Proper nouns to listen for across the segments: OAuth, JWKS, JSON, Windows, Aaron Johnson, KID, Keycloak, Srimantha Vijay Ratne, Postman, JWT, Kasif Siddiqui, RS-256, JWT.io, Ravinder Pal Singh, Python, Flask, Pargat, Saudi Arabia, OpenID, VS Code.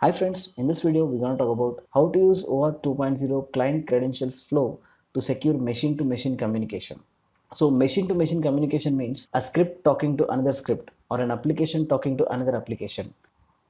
Hi friends, in this video we're going to talk about how to use OAuth 2.0 client credentials flow to secure machine-to-machine communication. So machine-to-machine communication means a script talking to another script or an application talking to another application.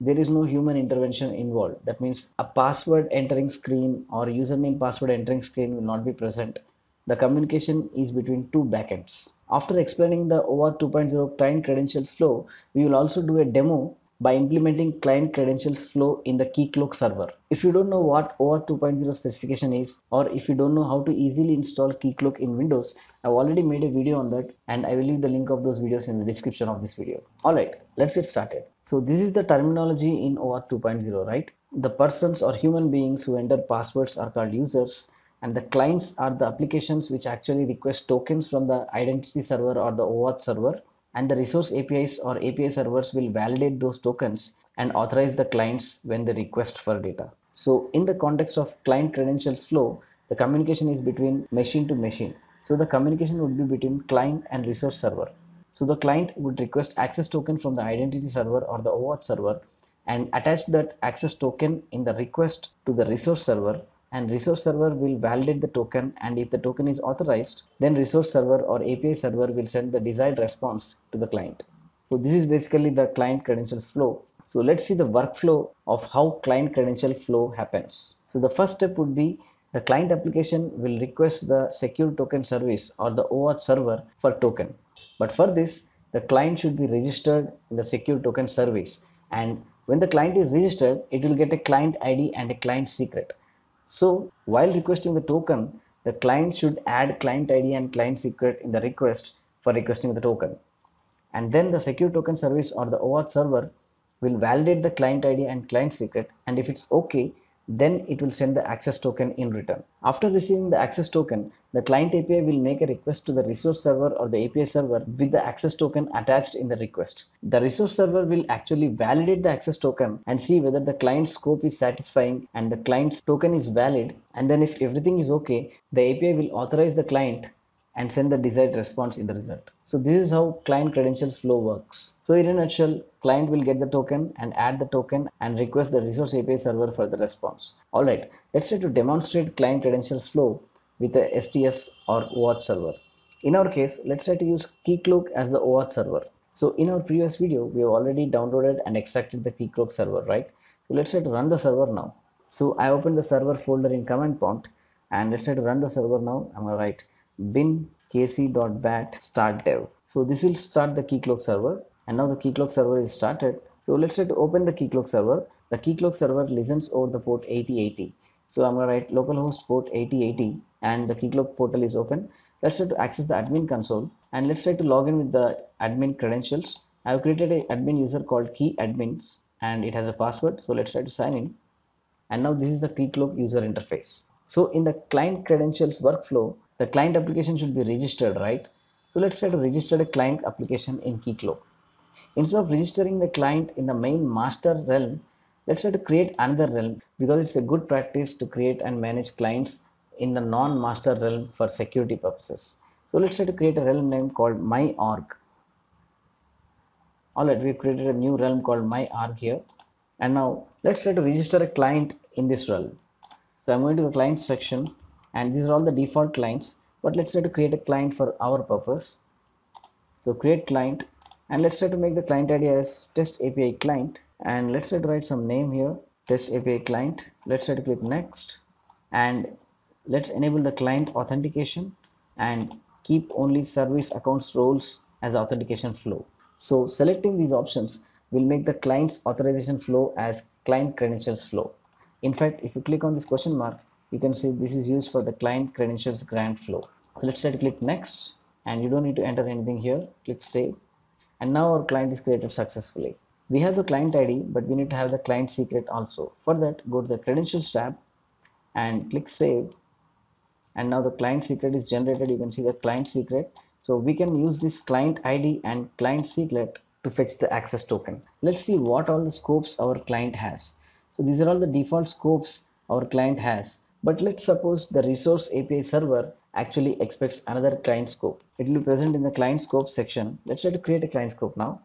There is no human intervention involved. That means a password entering screen or username password entering screen will not be present. The communication is between two backends. After explaining the OAuth 2.0 client credentials flow, we will also do a demo by implementing client credentials flow in the Keycloak server. If you don't know what OAuth 2.0 specification is, or if you don't know how to easily install Keycloak in Windows, I've already made a video on that and I will leave the link of those videos in the description of this video. Alright, let's get started. So this is the terminology in OAuth 2.0, right? The persons or human beings who enter passwords are called users, and the clients are the applications which actually request tokens from the identity server or the OAuth server. And the resource APIs or API servers will validate those tokens and authorize the clients when they request for data. So in the context of client credentials flow, the communication is between machine to machine. So the communication would be between client and resource server. So the client would request access token from the identity server or the OAuth server and attach that access token in the request to the resource server, and resource server will validate the token, and if the token is authorized, then resource server or API server will send the desired response to the client. So this is basically the client credentials flow. So let's see the workflow of how client credential flow happens. So the first step would be the client application will request the secure token service or the OAuth server for token. But for this, the client should be registered in the secure token service, and when the client is registered, it will get a client ID and a client secret. So while requesting the token, the client should add client ID and client secret in the request for requesting the token. And then the secure token service or the OAuth server will validate the client ID and client secret, and if it's okay, then it will send the access token in return. After receiving the access token, the client API will make a request to the resource server or the API server with the access token attached in the request. The resource server will actually validate the access token and see whether the client's scope is satisfying and the client's token is valid, and then if everything is okay, the API will authorize the client and send the desired response in the result. So this is how client credentials flow works. So in a nutshell, client will get the token and add the token and request the resource API server for the response. Alright, let's try to demonstrate client credentials flow with a STS or OAuth server. In our case, let's try to use Keycloak as the OAuth server. So in our previous video, we have already downloaded and extracted the Keycloak server, right? So let's try to run the server now. So I opened the server folder in command prompt, and let's try to run the server now. I'm gonna write bin kc.bat start dev. So this will start the Keycloak server, and now the Keycloak server is started. So let's try to open the Keycloak server. The Keycloak server listens over the port 8080. So I'm going to write localhost port 8080, and the Keycloak portal is open. Let's try to access the admin console, and let's try to log in with the admin credentials. I've created an admin user called key admins, and it has a password. So let's try to sign in, and now this is the Keycloak user interface. So in the client credentials workflow, the client application should be registered, right? So let's try to register a client application in Keycloak. Instead of registering the client in the main master realm, let's try to create another realm, because it's a good practice to create and manage clients in the non-master realm for security purposes. So let's try to create a realm name called myArg. Alright, we've created a new realm called myArg here. And now let's try to register a client in this realm. So I'm going to the client section, and these are all the default clients, but let's try to create a client for our purpose. So create client, and let's try to make the client ID as test API client, and let's try to write some name here, test API client. Let's try to click next, and let's enable the client authentication and keep only service accounts roles as authentication flow. So selecting these options will make the client's authorization flow as client credentials flow. In fact, if you click on this question mark, you can see this is used for the client credentials grant flow. Let's try to click next, and you don't need to enter anything here. Click save, and now our client is created successfully. We have the client ID, but we need to have the client secret also. For that, go to the credentials tab and click save, and now the client secret is generated. You can see the client secret. So we can use this client ID and client secret to fetch the access token. Let's see what all the scopes our client has. So these are all the default scopes our client has. But let's suppose the resource API server actually expects another client scope. It will be present in the client scope section. Let's try to create a client scope now.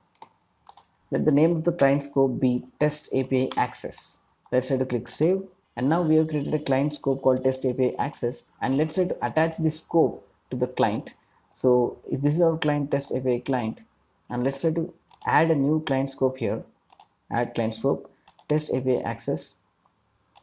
Let the name of the client scope be test API access. Let's try to click save. And now we have created a client scope called test API access, and let's try to attach this scope to the client. So this is our client test API client, and let's try to add a new client scope here. Add client scope, test API access,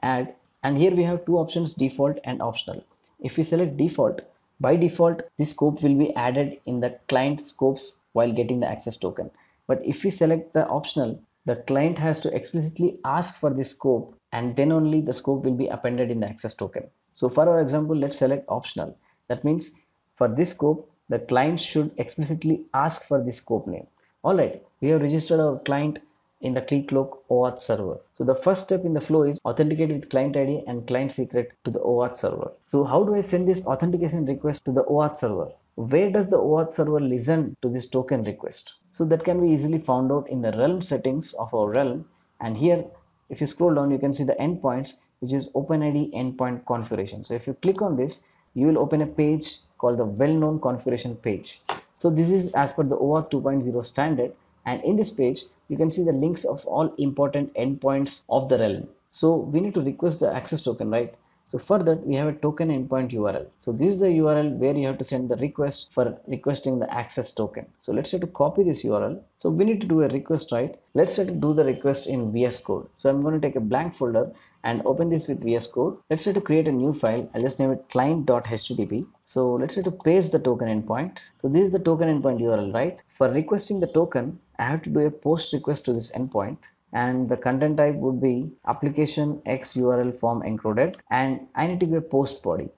add, and here we have two options, default and optional. If we select default, by default this scope will be added in the client scopes while getting the access token. But if we select the optional, the client has to explicitly ask for this scope, and then only the scope will be appended in the access token. So for our example, let's select optional. That means for this scope, the client should explicitly ask for this scope name. All right, we have registered our client in the Keycloak OAuth server. So the first step in the flow is authenticate with client ID and client secret to the OAuth server. So how do I send this authentication request to the OAuth server? Where does the OAuth server listen to this token request? So that can be easily found out in the realm settings of our realm. And here, if you scroll down, you can see the endpoints, which is OpenID endpoint configuration. So if you click on this, you will open a page called the well-known configuration page. So this is as per the OAuth 2.0 standard. And in this page, you can see the links of all important endpoints of the realm. So we need to request the access token, right? So for that, we have a token endpoint URL. So this is the URL where you have to send the request for requesting the access token. So let's try to copy this URL. So we need to do a request, right? Let's try to do the request in VS Code. So I'm going to take a blank folder and open this with VS Code. Let's try to create a new file. I'll just name it client.http. So let's try to paste the token endpoint. So this is the token endpoint URL, right? For requesting the token, I have to do a post request to this endpoint, and the content type would be application x URL form encoded, and I need to give a post body.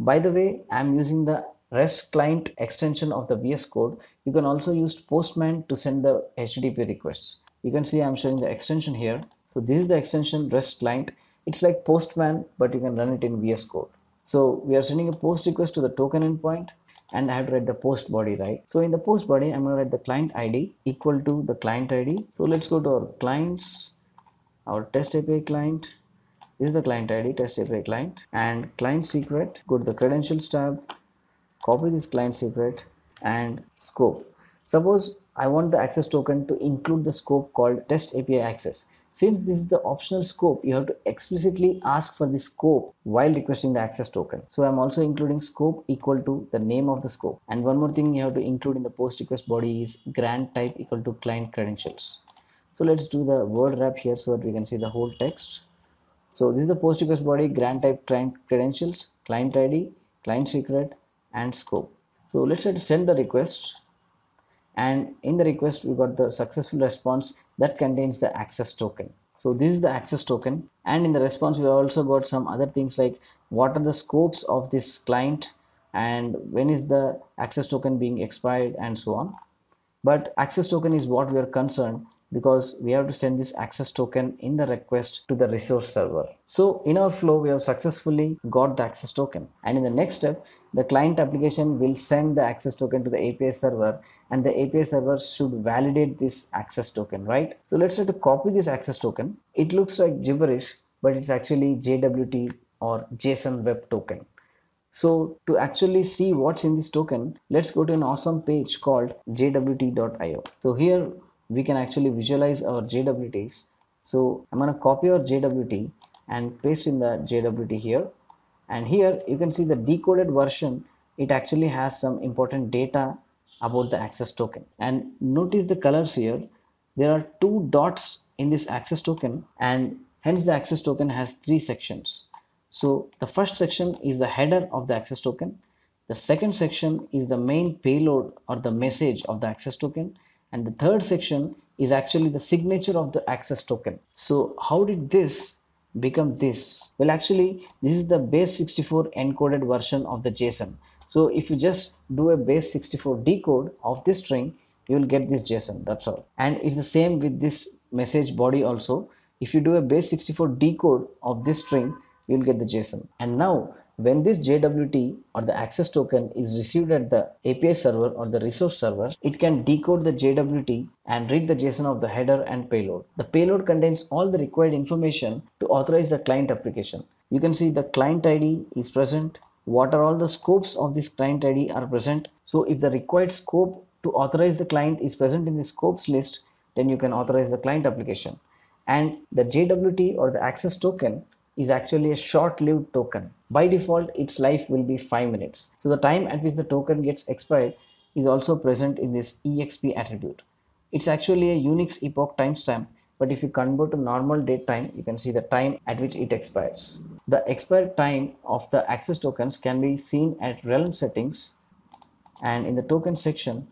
By the way, I'm using the REST client extension of the VS Code. You can also use Postman to send the HTTP requests. You can see I'm showing the extension here. So this is the extension REST client. It's like Postman, but you can run it in VS Code. So we are sending a post request to the token endpoint, and I have to write the post body, right? So in the post body, I'm going to write the client ID equal to the client ID. So let's go to our clients, our test API client. This is the client ID, test API client, and client secret. Go to the credentials tab, copy this client secret and scope. Suppose I want the access token to include the scope called test API access. Since this is the optional scope, you have to explicitly ask for the scope while requesting the access token. So I'm also including scope equal to the name of the scope. And one more thing you have to include in the post request body is grant type equal to client credentials. So let's do the word wrap here so that we can see the whole text. So this is the post request body, grant type client credentials, client ID, client secret, and scope. So let's try to send the request. And in the request, we got the successful response that contains the access token. So this is the access token. And in the response, we also got some other things like what are the scopes of this client and when is the access token being expired and so on. But access token is what we are concerned, because we have to send this access token in the request to the resource server. So in our flow, we have successfully got the access token. And in the next step, the client application will send the access token to the API server, and the API server should validate this access token, right? So let's try to copy this access token. It looks like gibberish, but it's actually JWT or JSON web token. So to actually see what's in this token, let's go to an awesome page called JWT.io. So here, we can actually visualize our JWTs. So I'm going to copy our JWT and paste in the JWT here. And here you can see the decoded version. It actually has some important data about the access token. And notice the colors here. There are two dots in this access token, and hence the access token has three sections. So the first section is the header of the access token. The second section is the main payload or the message of the access token. And the third section is actually the signature of the access token. So how did this become this? Well, actually, this is the base 64 encoded version of the JSON. So if you just do a base 64 decode of this string, you will get this JSON, that's all. And it's the same with this message body also. If you do a base 64 decode of this string, you'll get the JSON. And now when this JWT or the access token is received at the API server or the resource server, it can decode the JWT and read the JSON of the header and payload. The payload contains all the required information to authorize the client application. You can see the client ID is present. What are all the scopes of this client ID are present. So if the required scope to authorize the client is present in the scopes list, then you can authorize the client application. And the JWT or the access token is actually a short-lived token. By default, its life will be 5 minutes. So the time at which the token gets expired is also present in this EXP attribute. It's actually a Unix epoch timestamp, but if you convert to normal date time, you can see the time at which it expires. The expired time of the access tokens can be seen at realm settings, and in the token section,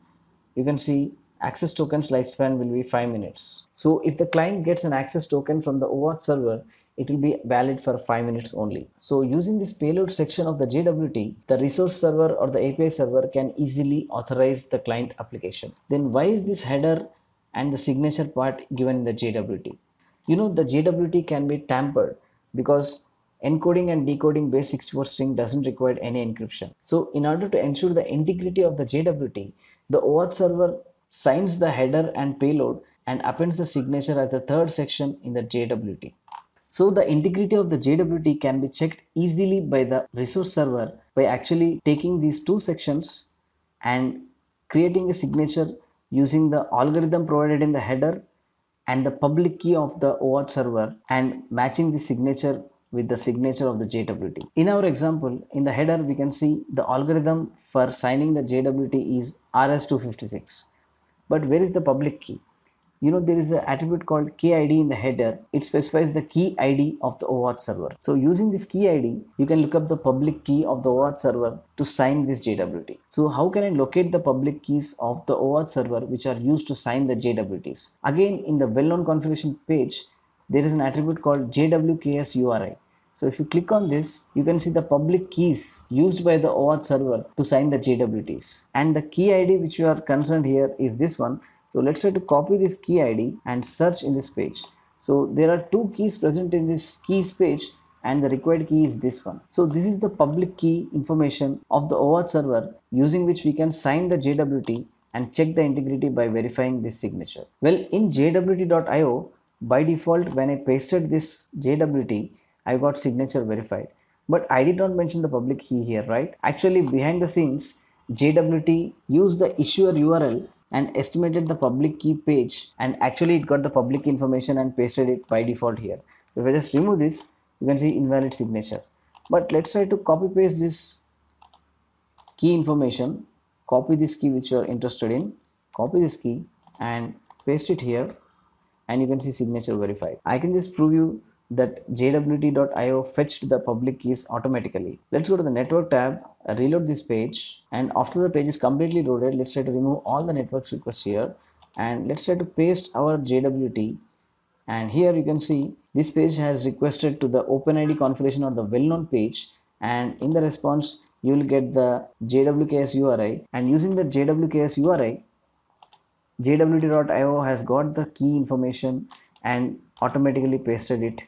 you can see access tokens lifespan will be 5 minutes. So if the client gets an access token from the OAuth server, it will be valid for 5 minutes only. So using this payload section of the JWT, the resource server or the API server can easily authorize the client application. Then why is this header and the signature part given in the JWT? You know, the JWT can be tampered because encoding and decoding base 64 string doesn't require any encryption. So in order to ensure the integrity of the JWT, the OAuth server signs the header and payload and appends the signature as the third section in the JWT. So the integrity of the JWT can be checked easily by the resource server by actually taking these two sections and creating a signature using the algorithm provided in the header and the public key of the OAuth server and matching the signature with the signature of the JWT. In our example, in the header, we can see the algorithm for signing the JWT is RS-256. But where is the public key? You know, there is an attribute called KID in the header. It specifies the key ID of the OAuth server. So using this key ID, you can look up the public key of the OAuth server to sign this JWT. So how can I locate the public keys of the OAuth server which are used to sign the JWTs? Again, in the well-known configuration page, there is an attribute called JWKS URI. So if you click on this, you can see the public keys used by the OAuth server to sign the JWTs. And the key ID which you are concerned here is this one. So let's try to copy this key ID and search in this page. So there are two keys present in this keys page and the required key is this one. So this is the public key information of the OAuth server using which we can sign the JWT and check the integrity by verifying this signature. Well, in JWT.io, by default, when I pasted this JWT, I got signature verified, but I did not mention the public key here, right? Actually, behind the scenes, JWT used the issuer URL and estimated the public key page, and actually it got the public information and pasted it by default here. So if I just remove this, you can see invalid signature. But let's try to copy paste this key information, copy this key which you are interested in, copy this key and paste it here, and you can see signature verified. I can just prove you that JWT.io fetched the public keys automatically. Let's go to the network tab, reload this page, and after the page is completely loaded, let's try to remove all the network requests here and let's try to paste our JWT. And here you can see this page has requested to the OpenID configuration or the well-known page, and in the response you will get the JWKS URI, and using the JWKS URI, JWT.io has got the key information and automatically pasted it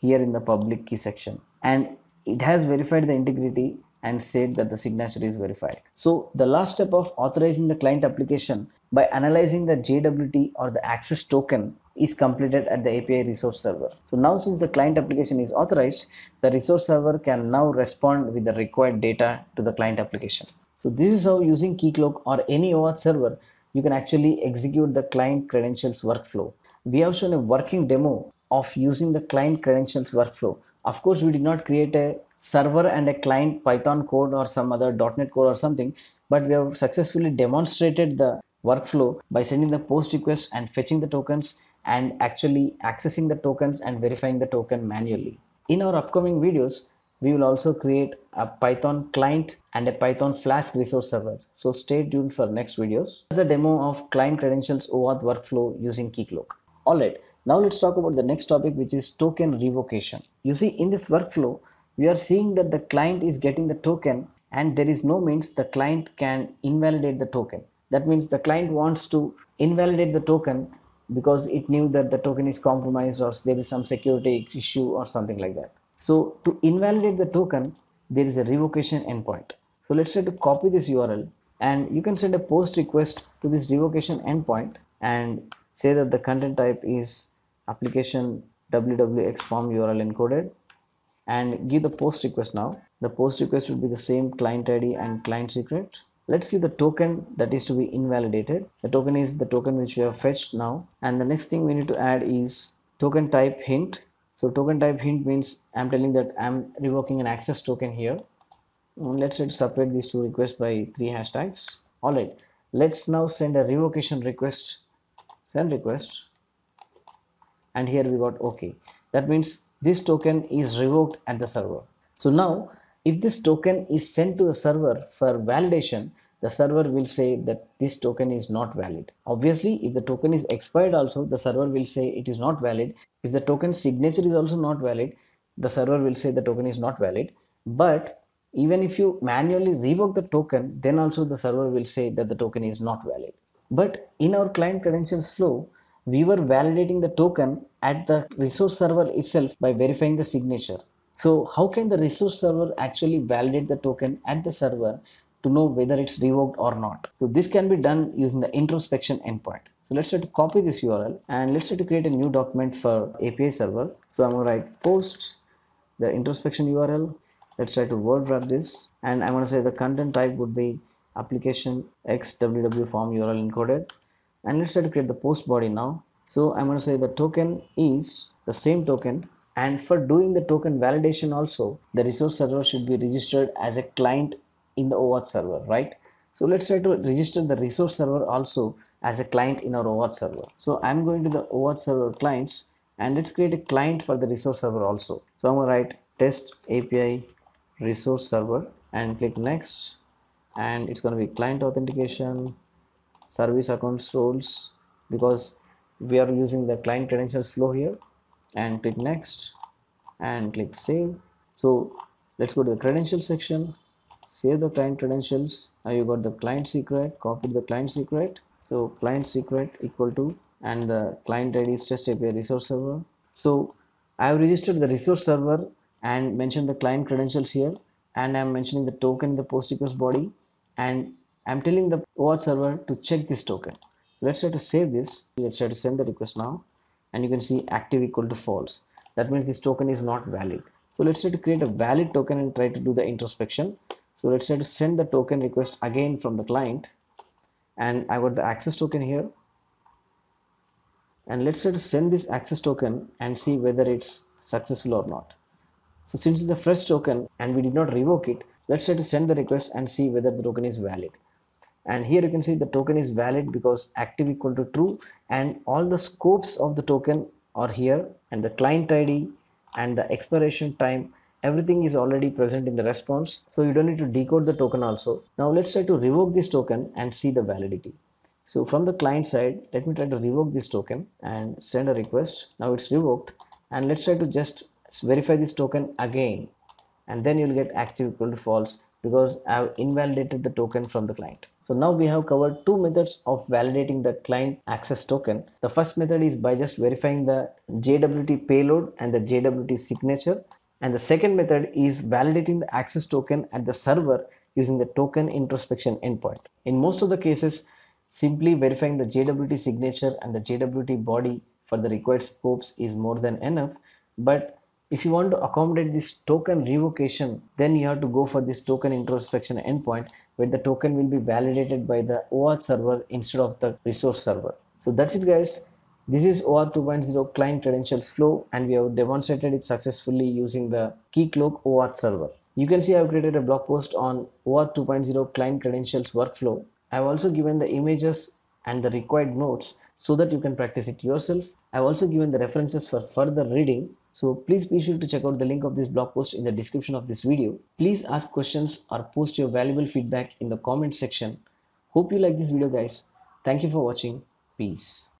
here in the public key section, and it has verified the integrity and said that the signature is verified. So the last step of authorizing the client application by analyzing the JWT or the access token is completed at the API resource server. So now, since the client application is authorized, the resource server can now respond with the required data to the client application. So this is how, using Keycloak or any OAuth server, you can actually execute the client credentials workflow. We have shown a working demo of using the client credentials workflow. Of course, we did not create a server and a client Python code or some other .NET code or something, but we have successfully demonstrated the workflow by sending the post request and fetching the tokens and actually accessing the tokens and verifying the token manually. In our upcoming videos, we will also create a Python client and a Python Flask resource server. So stay tuned for next videos. This is a demo of client credentials OAuth workflow using Keycloak. Alright, now let's talk about the next topic, which is token revocation. You see, in this workflow, we are seeing that the client is getting the token and there is no means the client can invalidate the token. That means the client wants to invalidate the token because it knew that the token is compromised or there is some security issue or something like that. So to invalidate the token, there is a revocation endpoint. So let's try to copy this URL, and you can send a post request to this revocation endpoint and say that the content type is application WWX form URL encoded, and give the post request now. The post request will be the same client ID and client secret. Let's give the token that is to be invalidated. The token is the token which we have fetched now. And the next thing we need to add is token type hint. So token type hint means I'm telling that I'm revoking an access token here. Let's separate these two requests by 3 hashtags. All right, let's now send a revocation request, send request, and here we got OK. That means this token is revoked at the server. So now if this token is sent to the server for validation, the server will say that this token is not valid. Obviously, if the token is expired also, the server will say it is not valid. If the token signature is also not valid, the server will say the token is not valid. But even if you manually revoke the token, then also the server will say that the token is not valid. But in our client credentials flow, we were validating the token at the resource server itself by verifying the signature. So how can the resource server actually validate the token at the server to know whether it's revoked or not? So this can be done using the introspection endpoint. So let's try to copy this URL and let's try to create a new document for API server. So I'm going to write post the introspection URL. Let's try to word wrap this, and I'm going to say the content type would be application XWW form URL encoded, and let's try to create the post body now. So I'm going to say the token is the same token, and for doing the token validation also, the resource server should be registered as a client in the OAuth server, right? So let's try to register the resource server also as a client in our OAuth server. So I'm going to the OAuth server clients, and let's create a client for the resource server also. So I'm going to write test API resource server and click next, and it's going to be client authentication, service accounts roles, because we are using the client credentials flow here, and click next and click save. So let's go to the credentials section, save the client credentials. Now you got the client secret, copy the client secret. So client secret equal to, and the client ID is test API resource server. So I have registered the resource server and mentioned the client credentials here, and I am mentioning the token in the post request body, and I am telling the OAuth server to check this token. Let's try to save this. Let's try to send the request now, and you can see active equal to false. That means this token is not valid. So let's try to create a valid token and try to do the introspection. So let's try to send the token request again from the client, and I got the access token here, and let's try to send this access token and see whether it's successful or not. So since it's the fresh token and we did not revoke it, let's try to send the request and see whether the token is valid. And here you can see the token is valid because active equal to true, and all the scopes of the token are here, and the client ID and the expiration time, everything is already present in the response. So you don't need to decode the token also. Now let's try to revoke this token and see the validity. So from the client side, let me try to revoke this token and send a request. Now it's revoked, and let's try to just verify this token again, and then you'll get active equal to false because I have invalidated the token from the client. So now we have covered two methods of validating the client access token. The first method is by just verifying the JWT payload and the JWT signature, and the second method is validating the access token at the server using the token introspection endpoint. In most of the cases, simply verifying the JWT signature and the JWT body for the required scopes is more than enough, but if you want to accommodate this token revocation, then you have to go for this token introspection endpoint where the token will be validated by the OAuth server instead of the resource server. So that's it, guys. This is OAuth 2.0 client credentials flow, and we have demonstrated it successfully using the Keycloak OAuth server. You can see I've created a blog post on OAuth 2.0 client credentials workflow. I've also given the images and the required notes so that you can practice it yourself. I've also given the references for further reading. So please be sure to check out the link of this blog post in the description of this video. Please ask questions or post your valuable feedback in the comment section. Hope you like this video, guys. Thank you for watching. Peace.